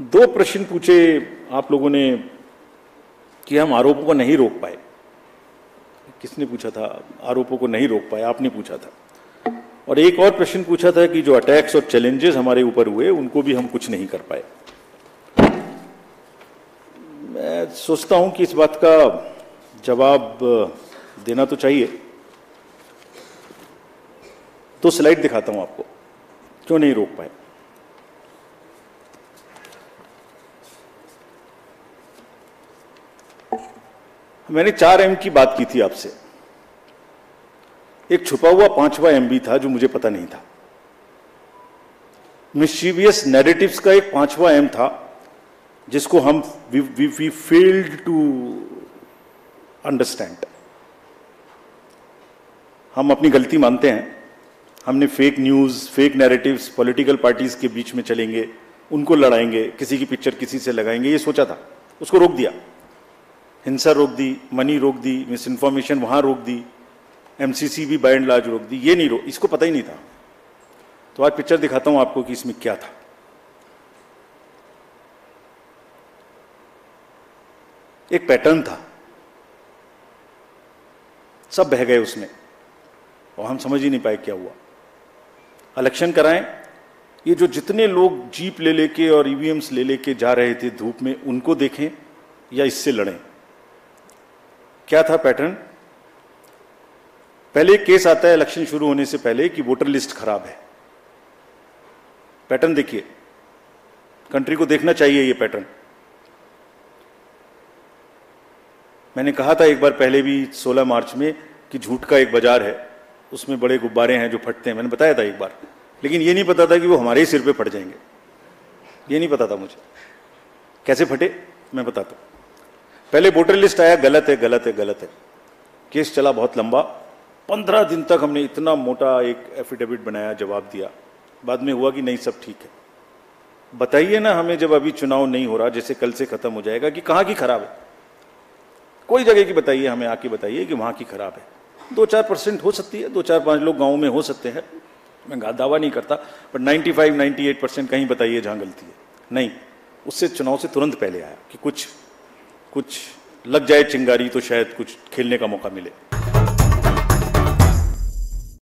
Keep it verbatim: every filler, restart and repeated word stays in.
दो प्रश्न पूछे आप लोगों ने कि हम आरोपों को नहीं रोक पाए। किसने पूछा था आरोपों को नहीं रोक पाए? आपने पूछा था। और एक और प्रश्न पूछा था कि जो अटैक्स और चैलेंजेस हमारे ऊपर हुए उनको भी हम कुछ नहीं कर पाए। मैं सोचता हूं कि इस बात का जवाब देना तो चाहिए। तो स्लाइड दिखाता हूं आपको क्यों नहीं रोक पाए। मैंने चार एम की बात की थी आपसे, एक छुपा हुआ पांचवा एम भी था जो मुझे पता नहीं था। मिस्चीवियस नैरेटिव्स का एक पांचवा एम था जिसको हम we, we, we failed to understand. हम अपनी गलती मानते हैं, हमने fake news, fake narratives political parties के बीच में चलेंगे, उनको लड़ाएंगे, किसी की पिक्चर किसी से लगाएंगे, ये सोचा था। उसको रोक दिया, हिंसा रोक दी, मनी रोक दी, मिस इन्फॉर्मेशन वहाँ रोक दी, एमसीसी भी बाय एंड लार्ज रोक दी, ये नहीं रोक, इसको पता ही नहीं था। तो आज पिक्चर दिखाता हूँ आपको कि इसमें क्या था। एक पैटर्न था, सब बह गए उसमें और हम समझ ही नहीं पाए क्या हुआ। इलेक्शन कराएं, ये जो जितने लोग जीप ले लेके और ईवीएम्स ले लेके जा रहे थे धूप में, उनको देखें या इससे लड़ें। क्या था पैटर्न? पहले केस आता है इलेक्शन शुरू होने से पहले कि वोटर लिस्ट खराब है। पैटर्न देखिए, कंट्री को देखना चाहिए ये पैटर्न। मैंने कहा था एक बार पहले भी सोलह मार्च में कि झूठ का एक बाजार है, उसमें बड़े गुब्बारे हैं जो फटते हैं, मैंने बताया था एक बार। लेकिन ये नहीं पता था कि वो हमारे ही सिर पे फट जाएंगे, ये नहीं पता था मुझे। कैसे फटे मैं बताता हूँ। पहले वोटर लिस्ट आया, गलत है गलत है गलत है। केस चला बहुत लंबा, पंद्रह दिन तक हमने इतना मोटा एक एफिडेविट बनाया, जवाब दिया। बाद में हुआ कि नहीं सब ठीक है। बताइए ना हमें, जब अभी चुनाव नहीं हो रहा, जैसे कल से खत्म हो जाएगा, कि कहाँ की खराब है? कोई जगह की बताइए, हमें आके बताइए कि वहाँ की खराब है। दो चार परसेंट हो सकती है, दो चार पाँच लोग गाँव में हो सकते हैं, मैं दावा नहीं करता, पर ninety five ninety eight percent कहीं बताइए जहाँ गलती है। नहीं, उससे चुनाव से तुरंत पहले आया कि कुछ कुछ लग जाए चिंगारी तो शायद कुछ खेलने का मौका मिले।